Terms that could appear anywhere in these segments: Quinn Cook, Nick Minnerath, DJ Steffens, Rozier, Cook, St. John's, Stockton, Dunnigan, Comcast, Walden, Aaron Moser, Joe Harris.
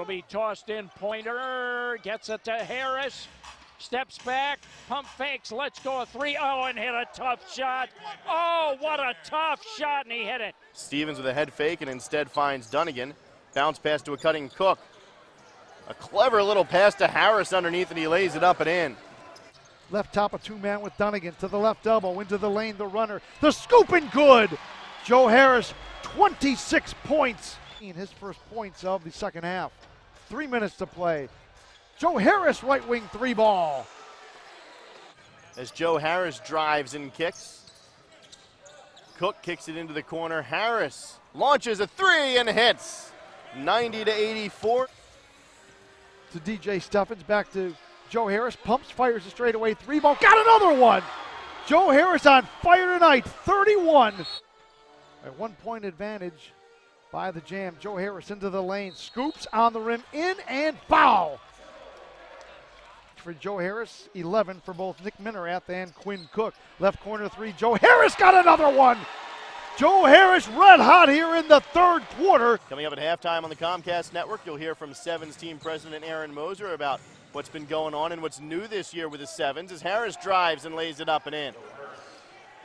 It'll be tossed in. Pointer gets it to Harris. Steps back, pump fakes, let's go a three. Oh, and hit a tough shot. Oh, what a tough shot, and he hit it. Stevens with a head fake and instead finds Dunnigan. Bounce pass to a cutting Cook. A clever little pass to Harris underneath, and he lays it up and in. Left top of two-man with Dunnigan to the left elbow, into the lane, the runner. The scoop and good! Joe Harris, 26 points. In his first points of the second half. 3 minutes to play. Joe Harris, right wing three ball. As Joe Harris drives and kicks. Cook kicks it into the corner. Harris launches a three and hits. 90-84. To DJ Steffens, back to Joe Harris. Pumps, fires a straightaway three ball. Got another one. Joe Harris on fire tonight, 31. At 1 point advantage by the Jam. Joe Harris into the lane, scoops on the rim, in and foul. For Joe Harris, 11 for both Nick Minnerath and Quinn Cook. Left corner three, Joe Harris got another one. Joe Harris red hot here in the third quarter. Coming up at halftime on the Comcast Network, you'll hear from Sevens team president Aaron Moser about what's been going on and what's new this year with the Sevens as Harris drives and lays it up and in.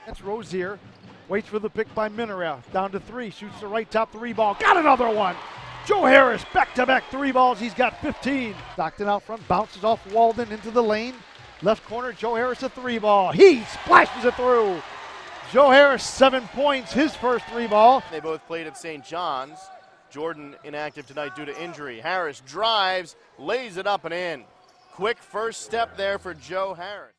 That's Rozier, waits for the pick by Minnerath. Down to three, shoots the right top three ball, got another one. Joe Harris, back-to-back three balls, he's got 15. Stockton out front, bounces off Walden into the lane. Left corner, Joe Harris a three ball. He splashes it through. Joe Harris, 7 points, his first three ball. They both played at St. John's. Jordan inactive tonight due to injury. Harris drives, lays it up and in. Quick first step there for Joe Harris.